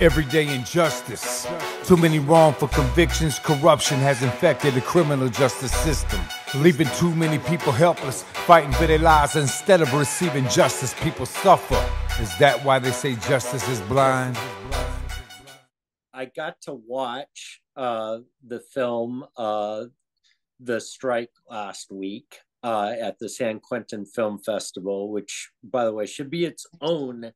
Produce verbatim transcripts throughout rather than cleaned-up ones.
Everyday injustice. Too many wrongful convictions, corruption has infected the criminal justice system, leaving too many people helpless, fighting for their lives instead of receiving justice. People suffer. Is that why they say justice is blind? I got to watch uh, the film uh, The Strike last week uh, at the San Quentin Film Festival, which, by the way, should be its own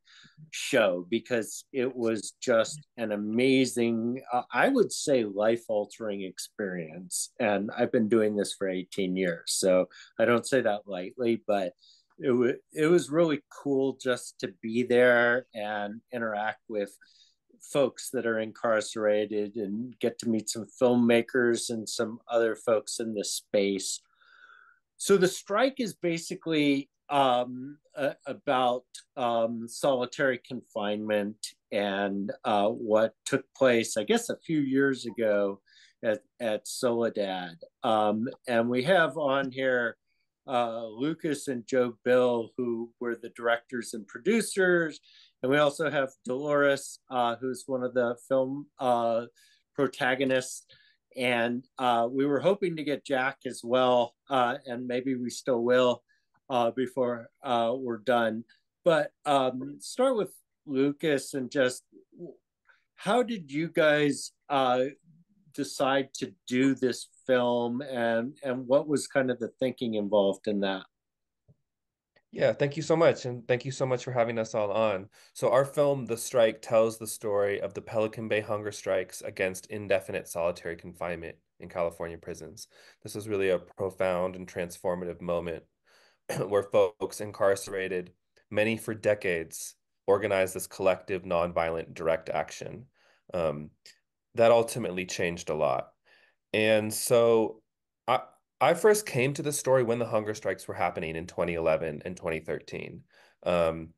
show because it was just an amazing, uh, I would say, life-altering experience. And I've been doing this for eighteen years, so I don't say that lightly, but it, w- it was really cool just to be there and interact with folks that are incarcerated and get to meet some filmmakers and some other folks in this space. So The Strike is basically um, uh, about um, solitary confinement and uh, what took place, I guess, a few years ago at, at Soledad. Um, and we have on here uh, Lucas and JoeBill, who were the directors and producers. And we also have Dolores, uh, who's one of the film uh, protagonists. And uh, we were hoping to get Jack as well, uh, and maybe we still will uh, before uh, we're done. But um, start with Lucas, and just how did you guys uh, decide to do this film, and, and what was kind of the thinking involved in that? Yeah, thank you so much. And thank you so much for having us all on. So our film, The Strike, tells the story of the Pelican Bay hunger strikes against indefinite solitary confinement in California prisons. This is really a profound and transformative moment where folks incarcerated, many for decades, organized this collective, nonviolent direct action. Um, that ultimately changed a lot. And so I I first came to this story when the hunger strikes were happening in twenty eleven and twenty thirteen. Um,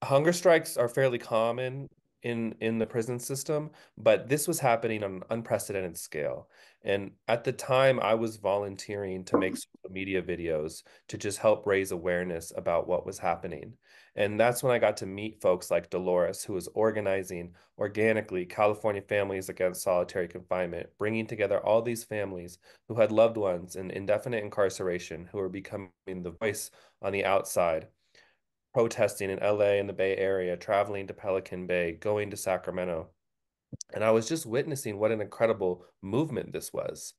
hunger strikes are fairly common in, in the prison system, but this was happening on an unprecedented scale. And at the time, I was volunteering to make social media videos to just help raise awareness about what was happening. And that's when I got to meet folks like Dolores, who was organizing organically California Families Against Solitary Confinement, bringing together all these families who had loved ones in indefinite incarceration, who were becoming the voice on the outside, protesting in L A and the Bay Area, traveling to Pelican Bay, going to Sacramento. And I was just witnessing what an incredible movement this was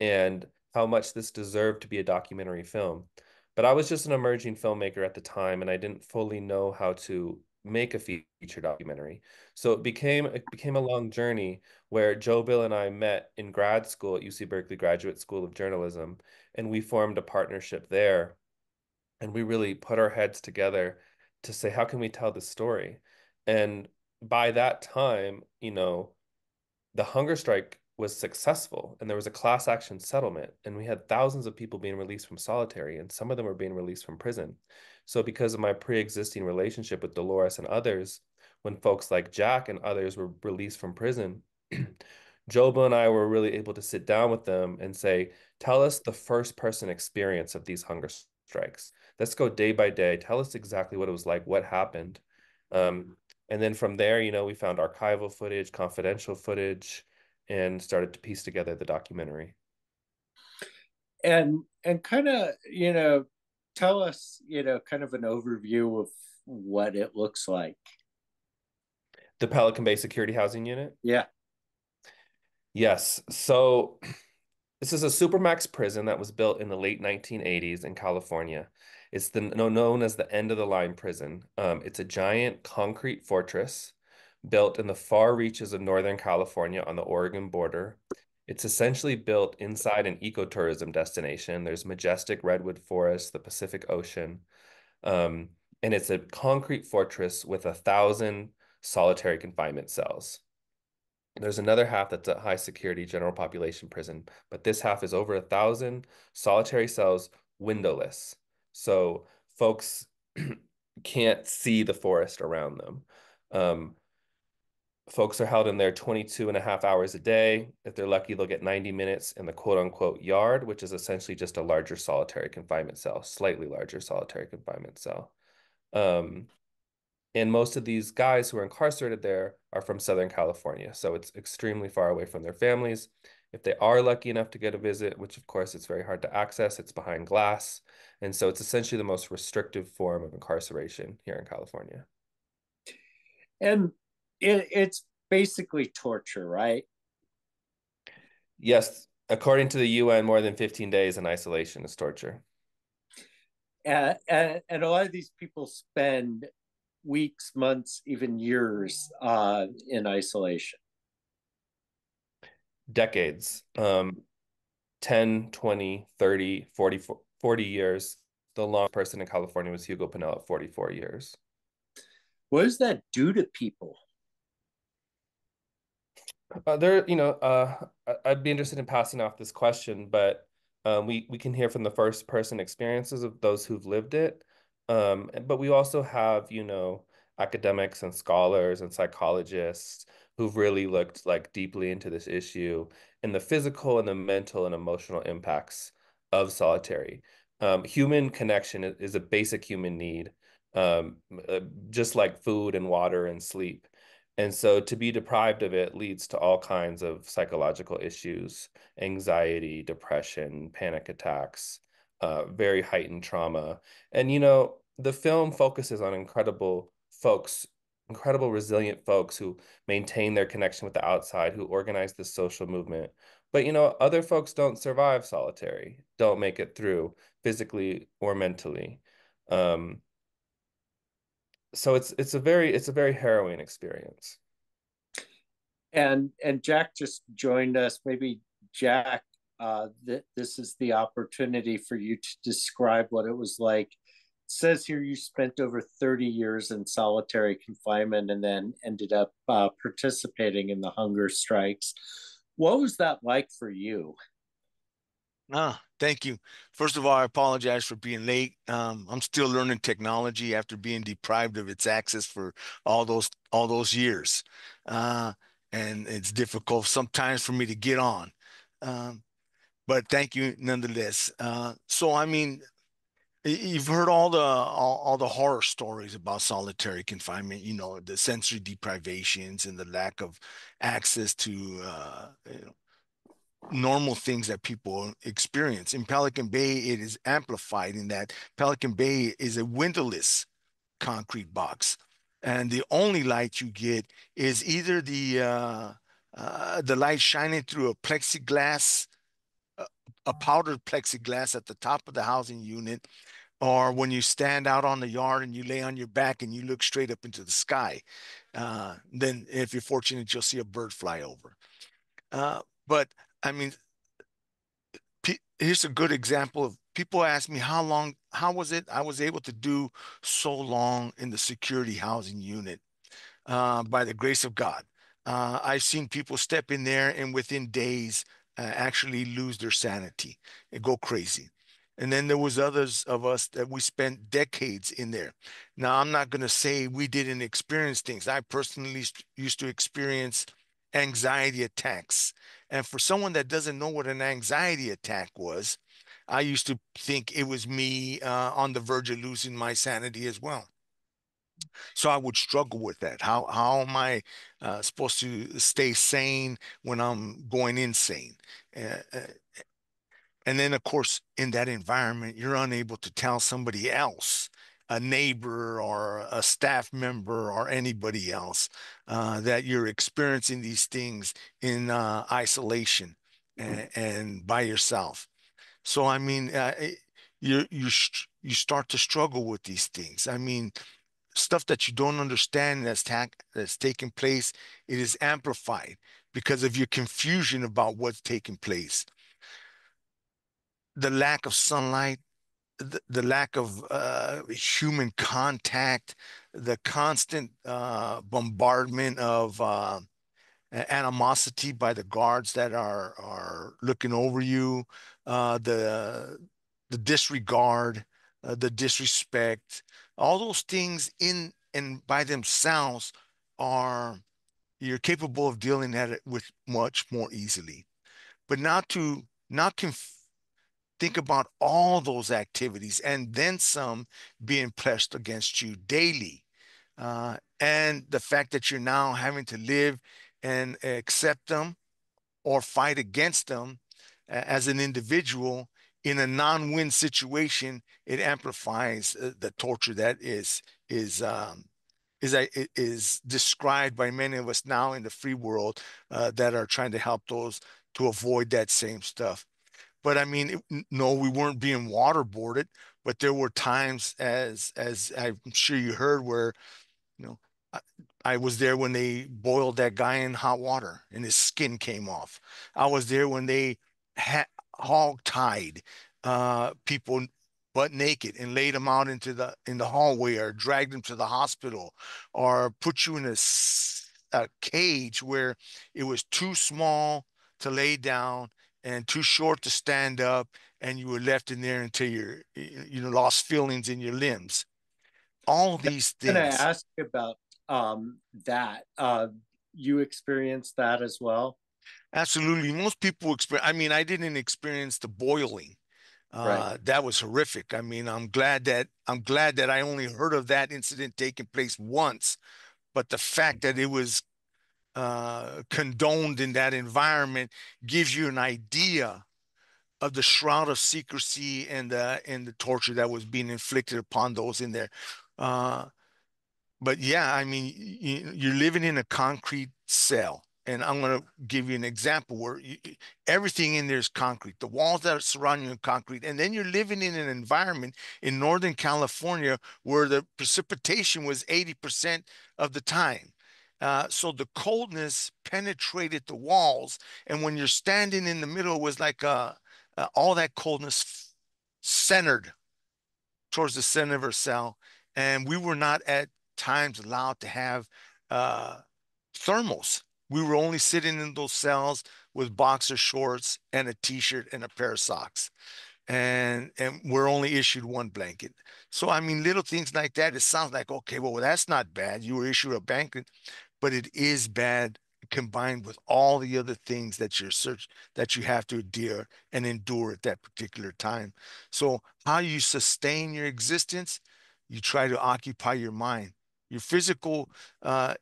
and how much this deserved to be a documentary film. But I was just an emerging filmmaker at the time, and I didn't fully know how to make a feature documentary. So it became, it became a long journey where JoeBill and I met in grad school at U C Berkeley Graduate School of Journalism, and we formed a partnership there. And we really put our heads together to say, how can we tell this story? And by that time, you know, the hunger strike was successful and there was a class action settlement, and we had thousands of people being released from solitary, and some of them were being released from prison. So because of my pre-existing relationship with Dolores and others, when folks like Jack and others were released from prison, JoeBill and I were really able to sit down with them and say, tell us the first person experience of these hunger strikes. Let's go day by day. Tell us exactly what it was like, what happened. Um, and then from there, you know, we found archival footage, confidential footage, and started to piece together the documentary. And and kind of, you know, tell us, you know, kind of an overview of what it looks like. The Pelican Bay Security Housing Unit? Yeah. Yes. So this is a supermax prison that was built in the late nineteen eighties in California. It's the, known as the end of the line prison. Um, it's a giant concrete fortress built in the far reaches of Northern California on the Oregon border. It's essentially built inside an ecotourism destination. There's majestic redwood forests, the Pacific Ocean, um, and it's a concrete fortress with a thousand solitary confinement cells. There's another half that's a high security general population prison, but this half is over a thousand solitary cells, windowless. So folks can't see the forest around them. Um, Folks are held in there twenty-two and a half hours a day. If they're lucky, they'll get ninety minutes in the quote unquote yard, which is essentially just a larger solitary confinement cell, slightly larger solitary confinement cell. Um, And most of these guys who are incarcerated there are from Southern California. So it's extremely far away from their families. If they are lucky enough to get a visit, which of course it's very hard to access, it's behind glass. And so it's essentially the most restrictive form of incarceration here in California. And it, it's basically torture, right? Yes. According to the U N, more than fifteen days in isolation is torture. Uh, and, and a lot of these people spend weeks, months, even years uh, in isolation. Decades, um, ten, twenty, thirty, forty, forty years. The longest person in California was Hugo Pinnell at forty-four years. What does that do to people? Uh, there, you know, uh, I'd be interested in passing off this question, but um, we, we can hear from the first person experiences of those who've lived it. Um, but we also have, you know, academics and scholars and psychologists who've really looked like deeply into this issue and the physical and the mental and emotional impacts of solitary. Um, human connection is a basic human need, um, just like food and water and sleep. And so to be deprived of it leads to all kinds of psychological issues, anxiety, depression, panic attacks, uh, very heightened trauma. And, you know, the film focuses on incredible folks, incredible resilient folks who maintain their connection with the outside, who organize this social movement. But, you know, other folks don't survive solitary, don't make it through physically or mentally. Um, So it's it's a very it's a very harrowing experience. And and Jack just joined us. Maybe Jack, uh, th this is the opportunity for you to describe what it was like. It says here you spent over thirty years in solitary confinement and then ended up uh, participating in the hunger strikes. What was that like for you? Ah, thank you. First of all, I apologize for being late. Um, I'm still learning technology after being deprived of its access for all those all those years. Uh, and it's difficult sometimes for me to get on. Um, but thank you nonetheless. Uh, so, I mean, you've heard all the all, all the horror stories about solitary confinement, you know, the sensory deprivations and the lack of access to, uh, you know, normal things that people experience. In Pelican Bay, it is amplified in that Pelican Bay is a windowless concrete box. And the only light you get is either the uh, uh, the light shining through a plexiglass, a, a powdered plexiglass at the top of the housing unit, or when you stand out on the yard and you lay on your back and you look straight up into the sky. Uh, then if you're fortunate, you'll see a bird fly over. Uh, but I mean, here's a good example of people ask me how long, how was it I was able to do so long in the security housing unit uh, by the grace of God. Uh, I've seen people step in there and within days uh, actually lose their sanity and go crazy. And then there was others of us that we spent decades in there. Now, I'm not going to say we didn't experience things. I personally used to experience anxiety attacks. And for someone that doesn't know what an anxiety attack was, I used to think it was me uh, on the verge of losing my sanity as well. So I would struggle with that. How, how am I uh, supposed to stay sane when I'm going insane? Uh, uh, and then, of course, in that environment, you're unable to tell somebody else, a neighbor or a staff member or anybody else, uh, that you're experiencing these things in uh, isolation and, and by yourself. So, I mean, uh, you, you, you start to struggle with these things. I mean, stuff that you don't understand that's, ta that's taking place, it is amplified because of your confusion about what's taking place. The lack of sunlight, The, the lack of uh, human contact, the constant uh, bombardment of uh, animosity by the guards that are are looking over you, uh, the the disregard, uh, the disrespect, all those things in and by themselves are you're capable of dealing at it with much more easily, but not to not conf- think about all those activities and then some being pressed against you daily uh, and the fact that you're now having to live and accept them or fight against them as an individual in a non-win situation, it amplifies the torture that is is um, is is described by many of us now in the free world uh, that are trying to help those to avoid that same stuff. But I mean, no, we weren't being waterboarded, but there were times, as as I'm sure you heard, where, you know, I, I was there when they boiled that guy in hot water and his skin came off. I was there when they ha hog-tied uh, people butt naked and laid them out into the in the hallway, or dragged them to the hospital, or put you in a, a cage where it was too small to lay down and too short to stand up, and you were left in there until you're, you know, lost feelings in your limbs. All these things. Can I ask you about um, that? Uh, you experienced that as well? Absolutely. Most people experience, I mean, I didn't experience the boiling. Uh, right. That was horrific. I mean, I'm glad that I'm glad that I only heard of that incident taking place once, but the fact that it was uh, condoned in that environment gives you an idea of the shroud of secrecy and the, and the torture that was being inflicted upon those in there. Uh, but yeah, I mean, you, you're living in a concrete cell. And I'm going to give you an example where you, everything in there is concrete. The walls that surround you are concrete. And then you're living in an environment in Northern California where the precipitation was eighty percent of the time. Uh, so the coldness penetrated the walls. And when you're standing in the middle, it was like a, a, all that coldness centered towards the center of our cell. And we were not at times allowed to have uh, thermals. We were only sitting in those cells with boxer shorts and a t-shirt and a pair of socks. And, and we're only issued one blanket. So, I mean, little things like that, it sounds like, okay, well, that's not bad. You were issued a blanket, but it is bad combined with all the other things that you're search, that you have to adhere and endure at that particular time. So how you sustain your existence, you try to occupy your mind. Your physical uh,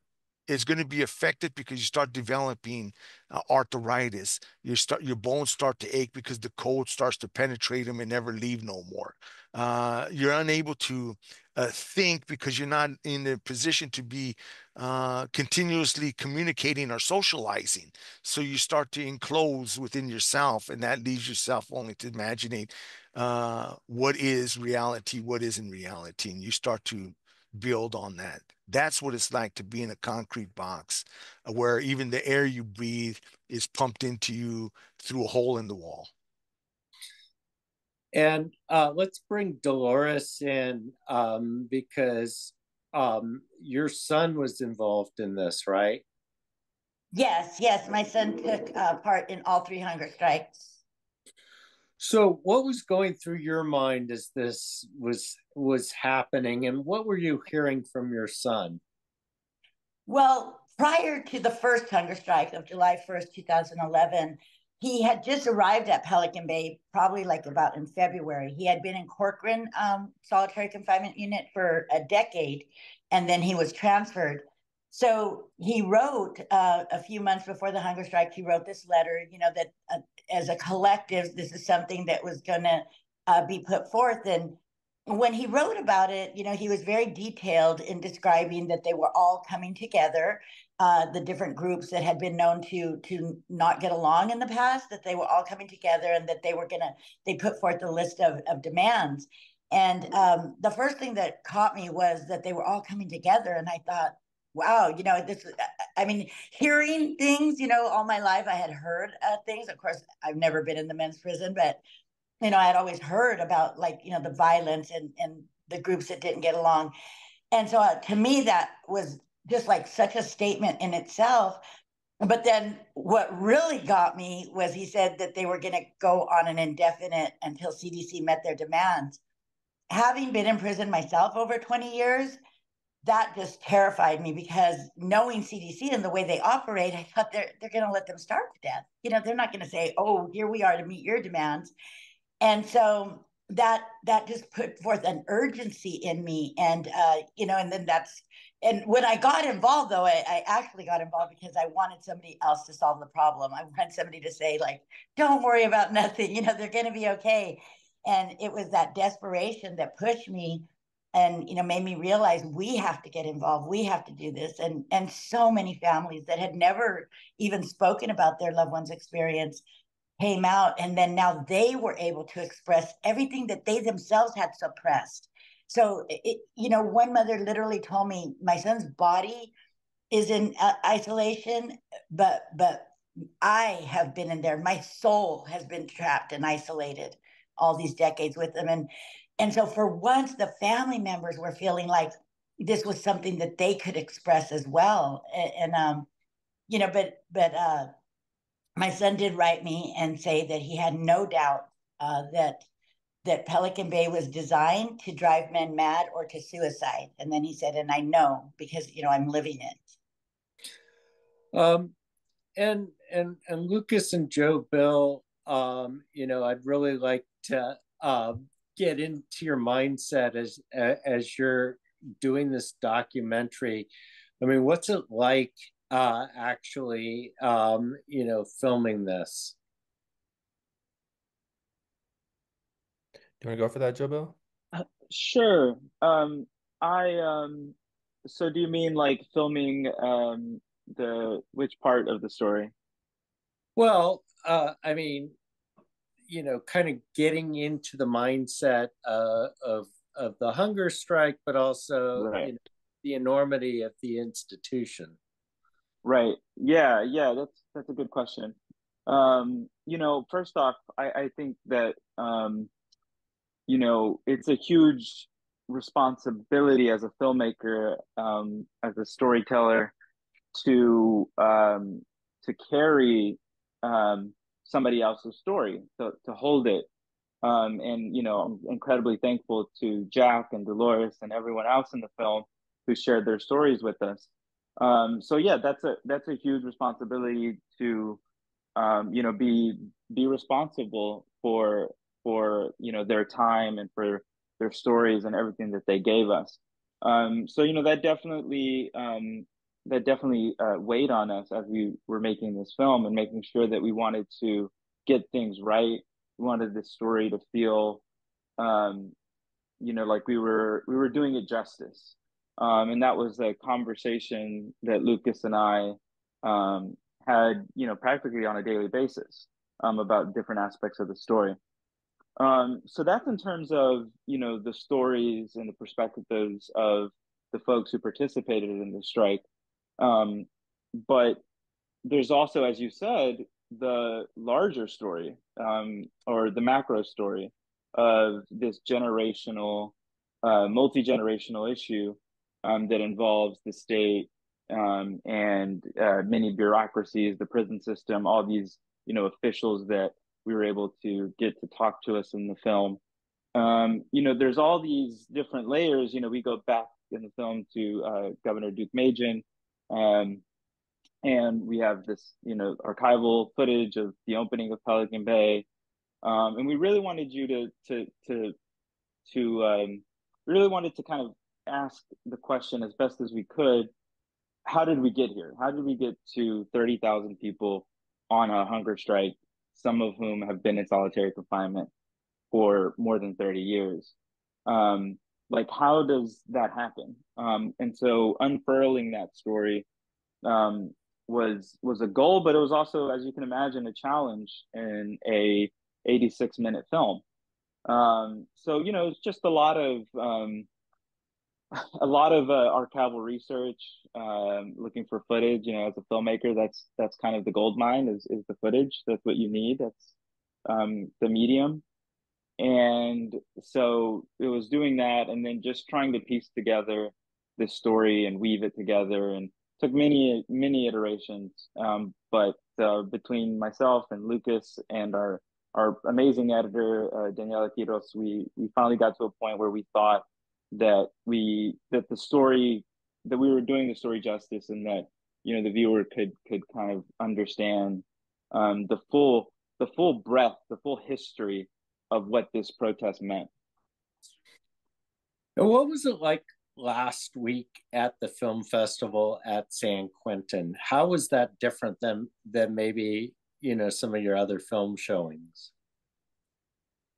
it's going to be affected because you start developing uh, arthritis. You start, your bones start to ache because the cold starts to penetrate them and never leave no more. Uh, you're unable to uh, think because you're not in a position to be uh, continuously communicating or socializing. So you start to enclose within yourself, and that leaves yourself only to imaginate uh, what is reality, what isn't reality, and you start to build on that. That's what it's like to be in a concrete box where even the air you breathe is pumped into you through a hole in the wall. And uh, let's bring Dolores in um, because um, your son was involved in this, right? Yes, yes. My son took uh, part in all three hunger strikes. So what was going through your mind as this was was happening, and what were you hearing from your son? Well, prior to the first hunger strike of July first, two thousand eleven, he had just arrived at Pelican Bay, probably like about in February. He had been in Corcoran um, solitary confinement unit for a decade, and then he was transferred. So he wrote uh, a few months before the hunger strike, he wrote this letter, you know, that uh, as a collective, this is something that was going to uh, be put forth. And when he wrote about it, you know, he was very detailed in describing that they were all coming together, uh, the different groups that had been known to to not get along in the past, that they were all coming together and that they were going to, they put forth a list of, of demands. And um, the first thing that caught me was that they were all coming together. And I thought, wow, you know, this, I mean, hearing things, you know, all my life I had heard uh, things. Of course, I've never been in the men's prison, but, you know, I had always heard about, like, you know, the violence and, and the groups that didn't get along. And so uh, to me, that was just like such a statement in itself. But then what really got me was he said that they were going to go on an indefinite until C D C met their demands. Having been in prison myself over twenty years, that just terrified me, because knowing C D C and the way they operate, I thought they're, they're going to let them starve to death. You know, they're not going to say, oh, here we are to meet your demands. And so that, that just put forth an urgency in me. And, uh, you know, and then that's, And when I got involved, though, I, I actually got involved because I wanted somebody else to solve the problem. I wanted somebody to say, like, don't worry about nothing, you know, they're going to be okay. And it was that desperation that pushed me and, you know, made me realize we have to get involved. We have to do this. And, and so many families that had never even spoken about their loved one's experience came out. And then now they were able to express everything that they themselves had suppressed. So, it, you know, one mother literally told me, my son's body is in uh, isolation, but but I have been in there. My soul has been trapped and isolated all these decades with them. And, and so for once, the family members were feeling like this was something that they could express as well. And, and um, you know, but, but uh, my son did write me and say that he had no doubt uh, that that Pelican Bay was designed to drive men mad or to suicide. And then he said, and I know, because, you know, I'm living it. Um, and, and, and Lucas and JoeBill, um, you know, I'd really like to uh, get into your mindset as, as you're doing this documentary. I mean, what's it like uh, actually, um, you know, filming this? Do you want to go for that, JoeBill? Uh, sure. Um, I um, so do you mean like filming um, the which part of the story? Well, uh, I mean, you know, kind of getting into the mindset uh, of of the hunger strike, but also right. you know, the enormity of the institution. Right. Yeah. Yeah. That's that's a good question. Um, you know, first off, I, I think that. Um, You know, it's a huge responsibility as a filmmaker, um, as a storyteller, to um, to carry um, somebody else's story, to to hold it. Um, and you know, I'm incredibly thankful to Jack and Dolores and everyone else in the film who shared their stories with us. Um, so yeah, that's a that's a huge responsibility to um, you know be be responsible for. for, you know, their time and for their stories and everything that they gave us. Um, so, you know, that definitely, um, that definitely uh, weighed on us as we were making this film and making sure that we wanted to get things right. We wanted this story to feel, um, you know, like we were, we were doing it justice. Um, and that was a conversation that Lucas and I um, had, you know, practically on a daily basis um, about different aspects of the story. Um, so that's in terms of, you know, the stories and the perspectives of the folks who participated in the strike. Um, but there's also, as you said, the larger story um, or the macro story of this generational, uh, multi-generational issue um, that involves the state um, and uh, many bureaucracies, the prison system, all these, you know, officials that we were able to get to talk to us in the film. Um, you know, there's all these different layers. You know, we go back in the film to uh, Governor Duke Mejia, um, and we have this, you know, archival footage of the opening of Pelican Bay, um, and we really wanted you to to to to um, really wanted to kind of ask the question as best as we could: how did we get here? How did we get to thirty thousand people on a hunger strike? Some of whom have been in solitary confinement for more than thirty years. Um, like, how does that happen? Um, and so unfurling that story um, was was a goal, but it was also, as you can imagine, a challenge in a eighty-six minute film. Um, so, you know, it's just a lot of, um, a lot of uh, archival research, um, looking for footage. You know, as a filmmaker, that's that's kind of the gold mine is, is the footage. That's what you need. That's um, the medium. And so it was doing that and then just trying to piece together this story and weave it together, and took many, many iterations. Um, but uh, between myself and Lucas and our, our amazing editor, uh, Daniela Quiroz, we, we finally got to a point where we thought that we that the story that we were doing the story justice, and that, you know, the viewer could could kind of understand um the full the full breadth, the full history of what this protest meant. And what was it like last week at the film festival at San Quentin. How was that different than than maybe, you know, some of your other film showings?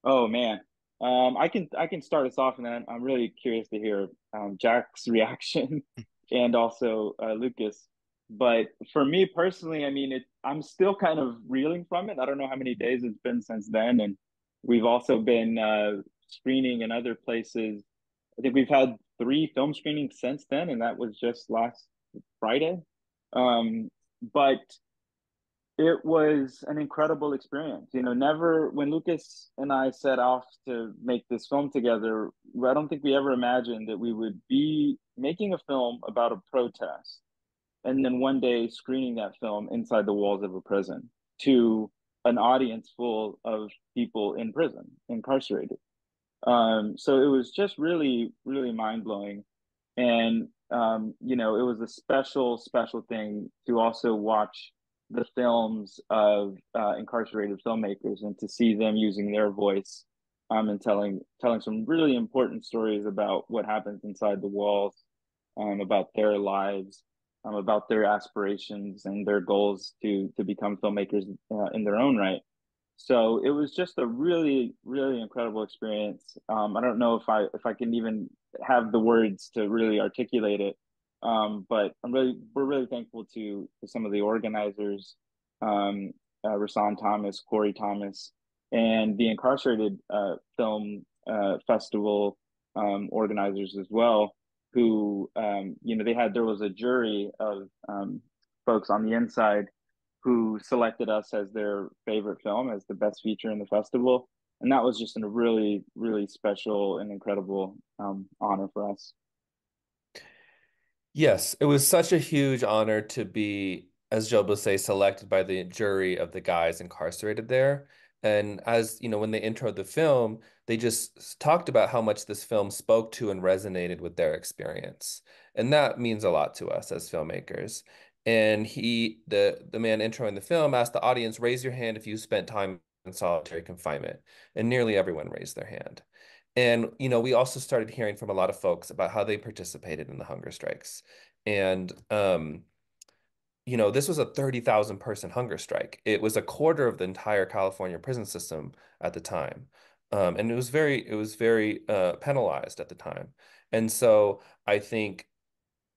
Oh man, um, I can I can start us off, and then I'm, I'm really curious to hear um, Jack's reaction and also uh, Lucas. But for me personally, I mean, it, I'm still kind of reeling from it. I don't know how many days it's been since then, and we've also been uh, screening in other places. I think we've had three film screenings since then, and that was just last Friday. Um, but it was an incredible experience. You know, never, when Lucas and I set off to make this film together, I don't think we ever imagined that we would be making a film about a protest and then one day screening that film inside the walls of a prison to an audience full of people in prison, incarcerated. Um, so it was just really, really mind-blowing. And, um, you know, it was a special, special thing to also watch the films of uh, incarcerated filmmakers and to see them using their voice um, and telling telling some really important stories about what happens inside the walls, um, about their lives, um, about their aspirations and their goals to, to become filmmakers uh, in their own right. So it was just a really, really incredible experience. Um, I don't know if I if I can even have the words to really articulate it, um, but I'm really we're really thankful to, to some of the organizers, um, uh, Rahsaan Thomas, Corey Thomas, and the Incarcerated uh, Film uh, Festival um, organizers as well. Who um, you know they had there was a jury of um, folks on the inside who selected us as their favorite film, as the best feature in the festival. And that was just a really, really special and incredible um, honor for us. Yes, it was such a huge honor to be, as Joe would say, selected by the jury of the guys incarcerated there. And as, you know, when they introed the film, they just talked about how much this film spoke to and resonated with their experience. And that means a lot to us as filmmakers. And he, the, the man introing the film, asked the audience, raise your hand if you spent time in solitary confinement. And nearly everyone raised their hand. And, you know, we also started hearing from a lot of folks about how they participated in the hunger strikes. And, um, you know, this was a thirty thousand person hunger strike. It was a quarter of the entire California prison system at the time. Um, and it was very, it was very uh, penalized at the time. And so I think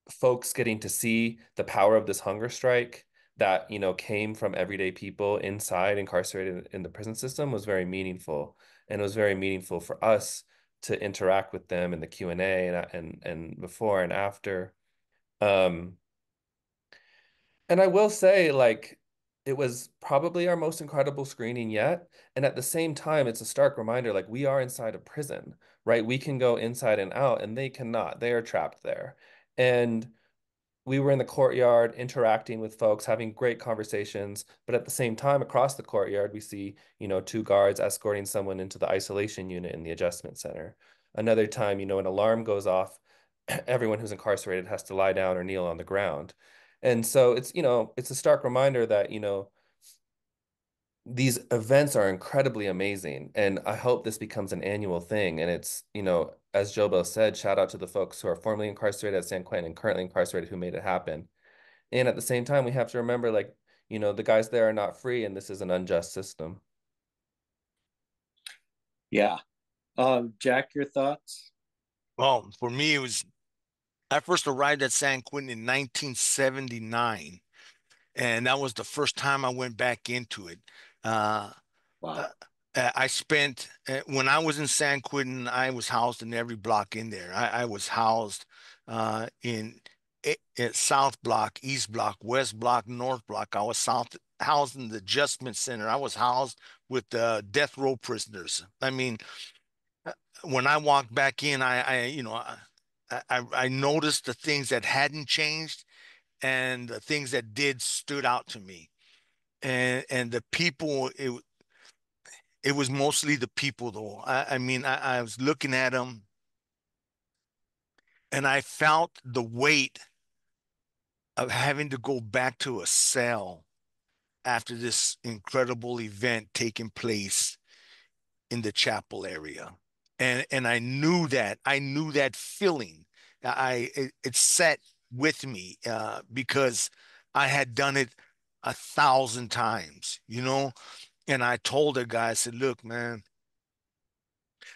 folks getting to see the power of this hunger strike that, you know, came from everyday people inside incarcerated in the prison system was very meaningful. And it was very meaningful for us to interact with them in the Q and A and, and, and before and after. Um, and I will say, like, it was probably our most incredible screening yet. And at the same time, it's a stark reminder, like, we are inside a prison, right? We can go inside and out and they cannot, they are trapped there. And we were in the courtyard interacting with folks, having great conversations. But at the same time, across the courtyard, we see, you know, two guards escorting someone into the isolation unit in the adjustment center. Another time, you know, an alarm goes off. Everyone who's incarcerated has to lie down or kneel on the ground. And so it's, you know, it's a stark reminder that, you know, these events are incredibly amazing. And I hope this becomes an annual thing. And it's, you know, as JoeBill said, shout out to the folks who are formerly incarcerated at San Quentin and currently incarcerated who made it happen. And at the same time, we have to remember, like, you know, the guys there are not free and this is an unjust system. Yeah. Um, Jack, your thoughts? Well, for me, it was, I first arrived at San Quentin in nineteen seventy-nine. And that was the first time I went back into it. Uh, wow. uh, I spent, uh, when I was in San Quentin, I was housed in every block in there. I, I was housed uh, in, in South Block, East Block, West Block, North Block. I was south, housed in the Adjustment Center. I was housed with the uh, death row prisoners. I mean, when I walked back in, I, I you know, I, I, I noticed the things that hadn't changed and the things that did stood out to me. And and the people, it, it was mostly the people, though. I, I mean, I, I was looking at them, and I felt the weight of having to go back to a cell after this incredible event taking place in the chapel area. And, and I knew that. I knew that feeling I it, it set with me uh, because I had done it a thousand times, you know. And I told the guy, I said, "Look, man,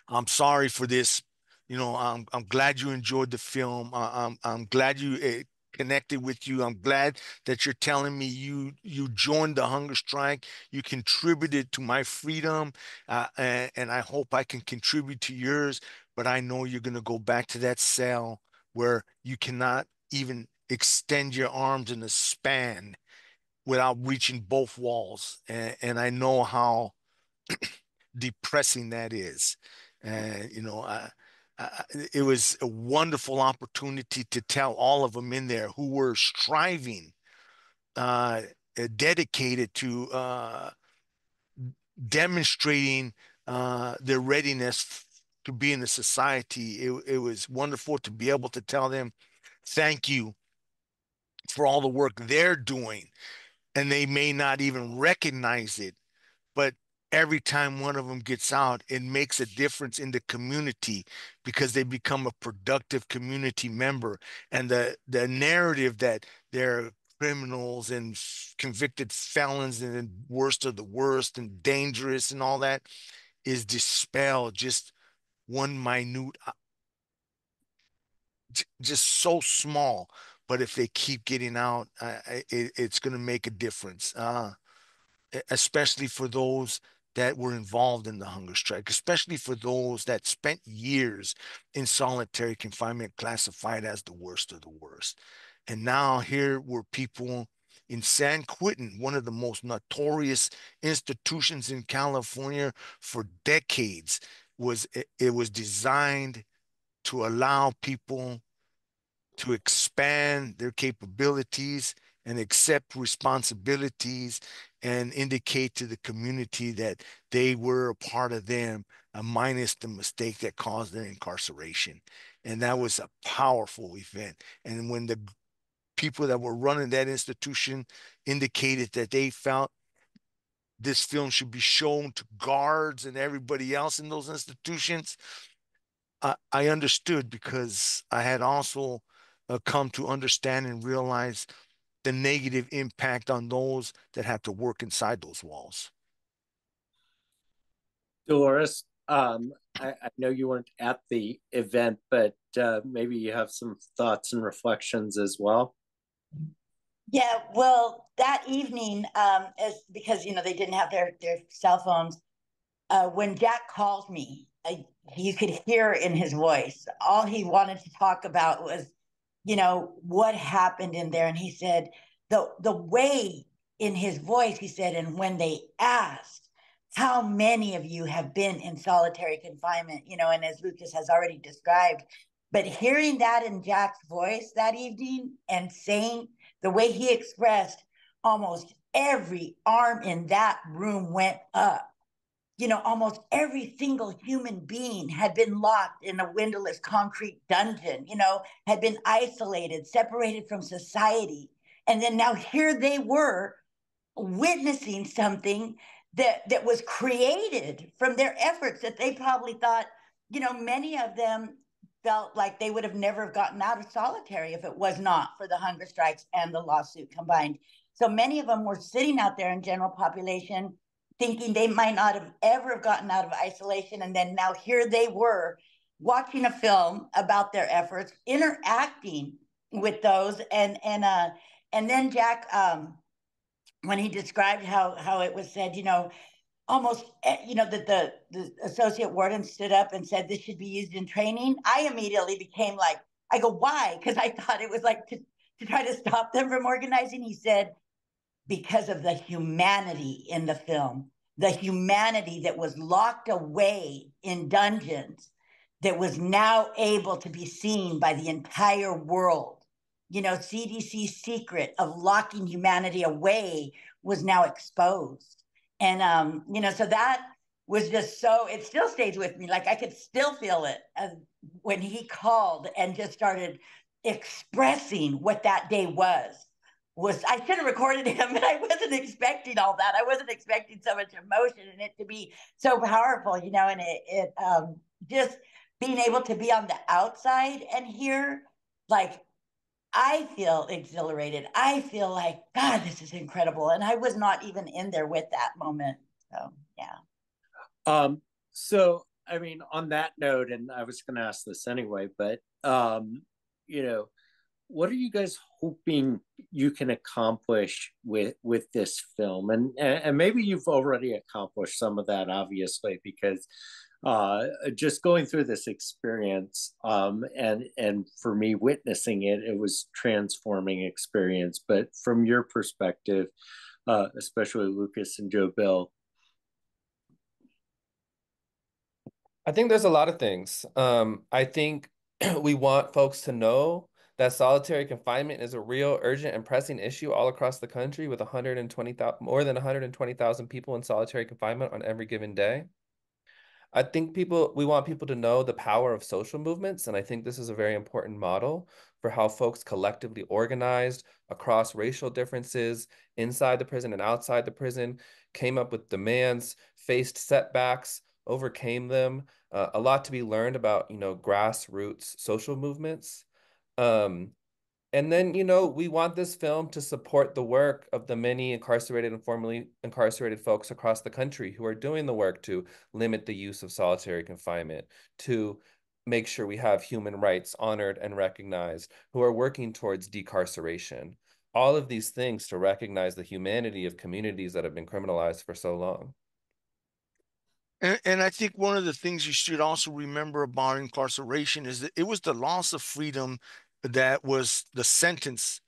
I'm sorry for this. You know, I'm I'm glad you enjoyed the film. I, I'm I'm glad you it connected with you. I'm glad that you're telling me you you joined the hunger strike. You contributed to my freedom, uh, and, and I hope I can contribute to yours. But I know you're going to go back to that cell where you cannot even extend your arms in a span without reaching both walls. And, and I know how depressing that is." And, you know, I, I, it was a wonderful opportunity to tell all of them in there who were striving, uh, dedicated to uh, demonstrating uh, their readiness to be in the society. It, it was wonderful to be able to tell them, thank you for all the work they're doing. And they may not even recognize it, but every time one of them gets out, it makes a difference in the community because they become a productive community member. And the, the narrative that they're criminals and convicted felons and worst of the worst and dangerous and all that is dispelled just one minute, just so small. But if they keep getting out, uh, it, it's going to make a difference, uh, especially for those that were involved in the hunger strike, especially for those that spent years in solitary confinement classified as the worst of the worst. And now here were people in San Quentin, one of the most notorious institutions in California for decades. Was it, it was designed to allow people to expand their capabilities and accept responsibilities and indicate to the community that they were a part of them, uh, minus the mistake that caused their incarceration. And that was a powerful event. And when the people that were running that institution indicated that they felt this film should be shown to guards and everybody else in those institutions, I, I understood, because I had also uh, come to understand and realize the negative impact on those that have to work inside those walls. Dolores, um, I, I know you weren't at the event, but uh, maybe you have some thoughts and reflections as well. Yeah, well, that evening, um, as, because, you know, they didn't have their, their cell phones, uh, when Jack called me, I, you could hear in his voice, all he wanted to talk about was, you know, what happened in there. And he said, the, the way in his voice, he said, and when they asked, how many of you have been in solitary confinement, you know, and as Lucas has already described, but hearing that in Jack's voice that evening and saying, the way he expressed, almost every arm in that room went up. You know, almost every single human being had been locked in a windowless concrete dungeon, you know, had been isolated, separated from society. And then now here they were witnessing something that, that was created from their efforts that they probably thought, you know, many of them felt like they would have never gotten out of solitary if it was not for the hunger strikes and the lawsuit combined. So many of them were sitting out there in general population thinking they might not have ever gotten out of isolation. And then now here they were watching a film about their efforts, interacting with those. And and uh, and then Jack, um, when he described how, how it was said, you know, almost, you know, that the, the associate warden stood up and said, this should be used in training. I immediately became like, I go, why? Because I thought it was like to, to try to stop them from organizing. He said, because of the humanity in the film, the humanity that was locked away in dungeons, that was now able to be seen by the entire world. You know, C D C's secret of locking humanity away was now exposed. And, um, you know, so that was just so, it still stays with me. Like I could still feel it uh, when he called and just started expressing what that day was. was I should have recorded him, but I wasn't expecting all that. I wasn't expecting so much emotion and it to be so powerful, you know, and it, it um, just being able to be on the outside and hear like, I feel exhilarated. I feel like, God, this is incredible. And I was not even in there with that moment. So, yeah. Um, so, I mean, on that note, and I was going to ask this anyway, but, um, you know, what are you guys hoping you can accomplish with with this film? And, and maybe you've already accomplished some of that, obviously, because uh, just going through this experience um, and, and for me witnessing it, it was transforming experience. But from your perspective, uh, especially Lucas and JoeBill, I think there's a lot of things. Um, I think we want folks to know that solitary confinement is a real, urgent, and pressing issue all across the country, with one hundred twenty thousand, more than one hundred twenty thousand people in solitary confinement on every given day. I think people, we want people to know the power of social movements, and I think this is a very important model for how folks collectively organized across racial differences inside the prison and outside the prison, came up with demands, faced setbacks, overcame them. Uh, a lot to be learned about, you know, grassroots social movements. Um, and then, you know, we want this film to support the work of the many incarcerated and formerly incarcerated folks across the country who are doing the work to limit the use of solitary confinement, to make sure we have human rights honored and recognized, who are working towards decarceration. All of these things to recognize the humanity of communities that have been criminalized for so long. And, and I think one of the things you should also remember about incarceration is that it was the loss of freedom that was the sentence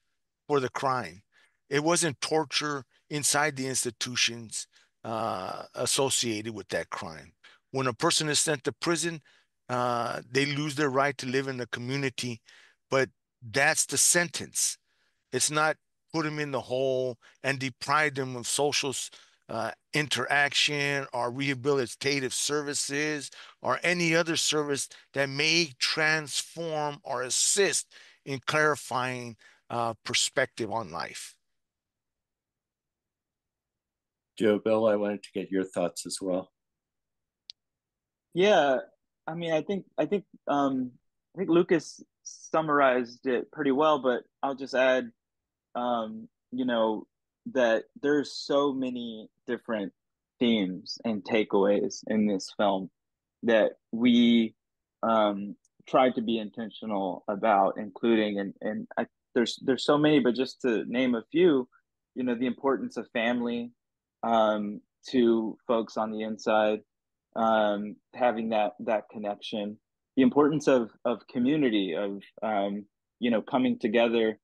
for the crime. It wasn't torture inside the institutions uh, associated with that crime. When a person is sent to prison, uh, they lose their right to live in the community, but that's the sentence. It's not put them in the hole and deprive them of social Uh, interaction or rehabilitative services or any other service that may transform or assist in clarifying uh, perspective on life. JoeBill, I wanted to get your thoughts as well. Yeah, I mean, I think I think um, I think Lucas summarized it pretty well, but I'll just add, um, you know, that there's so many different themes and takeaways in this film that we um, tried to be intentional about including. And, and I, there's there's so many, but just to name a few, you know, the importance of family um, to folks on the inside, um, having that that connection, the importance of of community, of um, you know, coming together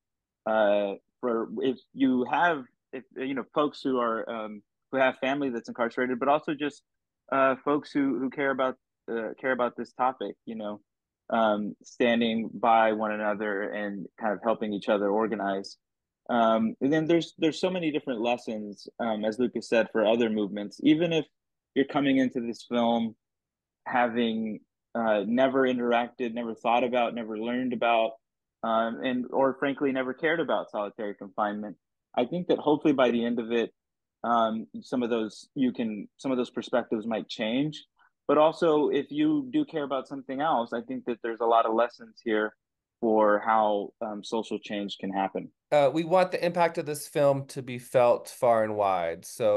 uh, for if you have. If, you know, folks who are um, who have family that's incarcerated, but also just uh, folks who who care about uh, care about this topic, you know, um, standing by one another and kind of helping each other organize. Um, and then there's there's so many different lessons, um, as Lucas said, for other movements. Even if you're coming into this film having uh, never interacted, never thought about, never learned about, um, and or frankly never cared about solitary confinement. I think that hopefully by the end of it, um, some of those you can some of those perspectives might change. But also, if you do care about something else, I think that there's a lot of lessons here for how um, social change can happen. Uh, we want the impact of this film to be felt far and wide. So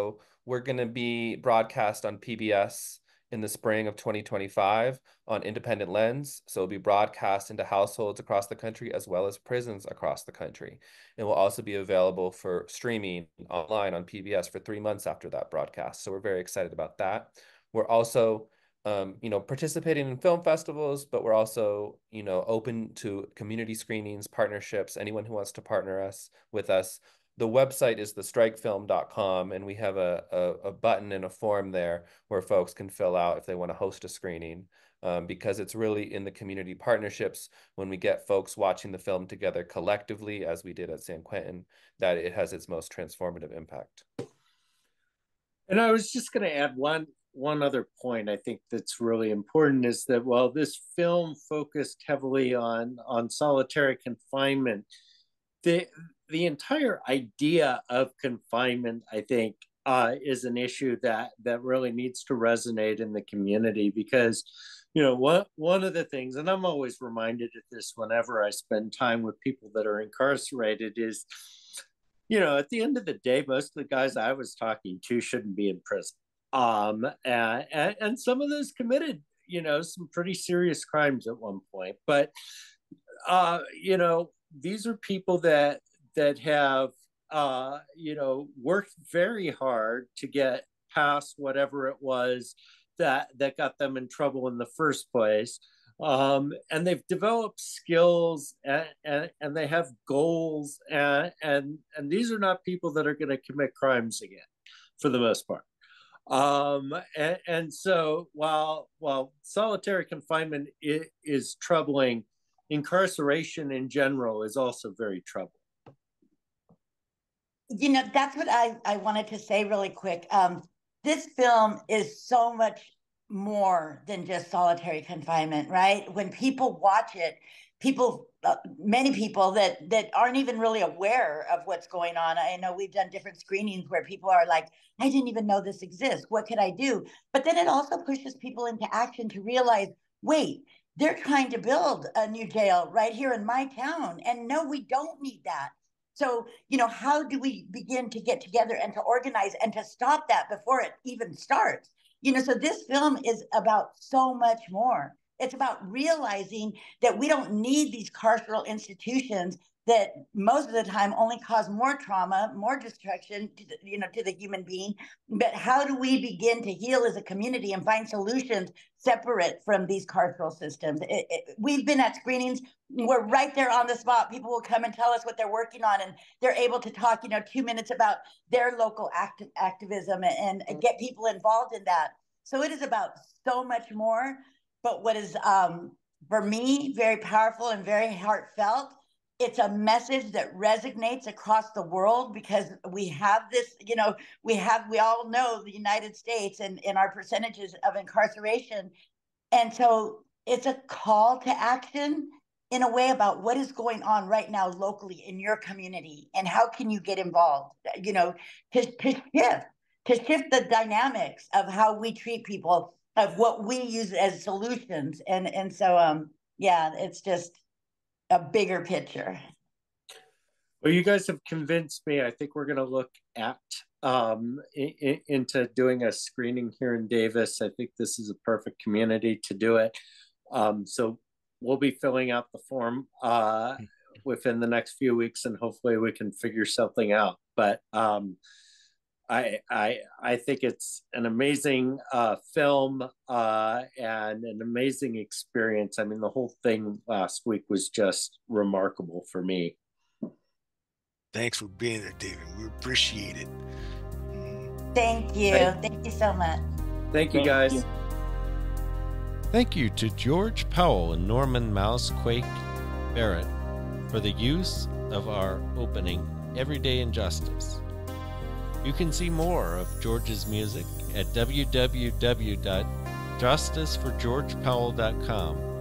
we're going to be broadcast on P B S in the spring of twenty twenty-five on Independent Lens. So it'll be broadcast into households across the country as well as prisons across the country. It will also be available for streaming online on P B S for three months after that broadcast. So we're very excited about that. We're also, um, you know, participating in film festivals, but we're also, you know, open to community screenings, partnerships, anyone who wants to partner us with us. The website is the strike film dot com, and we have a, a, a button and a form there where folks can fill out if they want to host a screening, um, because it's really in the community partnerships when we get folks watching the film together collectively, as we did at San Quentin, that it has its most transformative impact. And I was just going to add one, one other point I think that's really important is that while this film focused heavily on, on solitary confinement, the The entire idea of confinement, I think, uh, is an issue that that really needs to resonate in the community, because, you know, one, one of the things, and I'm always reminded of this whenever I spend time with people that are incarcerated, is, you know, at the end of the day, most of the guys I was talking to shouldn't be in prison. Um, and, and, and some of those committed, you know, some pretty serious crimes at one point. But, uh, you know, these are people that that have, uh, you know, worked very hard to get past whatever it was that that got them in trouble in the first place. Um, and they've developed skills, and, and, and they have goals, and, and, and these are not people that are going to commit crimes again, for the most part. Um, and, and so while, while solitary confinement is, is troubling, incarceration in general is also very troubling. You know, that's what I, I wanted to say really quick. Um, this film is so much more than just solitary confinement, right? When people watch it, people, uh, many people that, that aren't even really aware of what's going on. I know we've done different screenings where people are like, I didn't even know this exists. What could I do? But then it also pushes people into action to realize, wait, they're trying to build a new jail right here in my town. And no, we don't need that. So, you know, how do we begin to get together and to organize and to stop that before it even starts? You know, so this film is about so much more. It's about realizing that we don't need these carceral institutions that most of the time only cause more trauma, more destruction to the, you know, to the human being. But how do we begin to heal as a community and find solutions separate from these carceral systems? It, it, we've been at screenings, we're right there on the spot. People will come and tell us what they're working on, and they're able to talk, you know, two minutes about their local act, activism and, and get people involved in that. So it is about so much more. But what is, um, for me, very powerful and very heartfelt, it's a message that resonates across the world, because we have this, you know, we have, we all know the United States and, and our percentages of incarceration. And so it's a call to action in a way about what is going on right now locally in your community, and how can you get involved, you know, to, to shift, to shift the dynamics of how we treat people, of what we use as solutions. And, and so, um, yeah, it's just a bigger picture. Well, you guys have convinced me. I think we're going to look at um, in, into doing a screening here in Davis. I think this is a perfect community to do it. Um, so we'll be filling out the form uh, within the next few weeks, and hopefully we can figure something out. But um, I, I, I think it's an amazing uh, film uh, and an amazing experience. I mean, the whole thing last week was just remarkable for me. Thanks for being there, David. We appreciate it. Thank you. Thank, Thank you so much. Thank you, guys. Thank you. Thank you to George Powell and Norman Mousequake Barrett for the use of our opening, Everyday Injustice. You can see more of George's music at w w w dot justice for george powell dot com.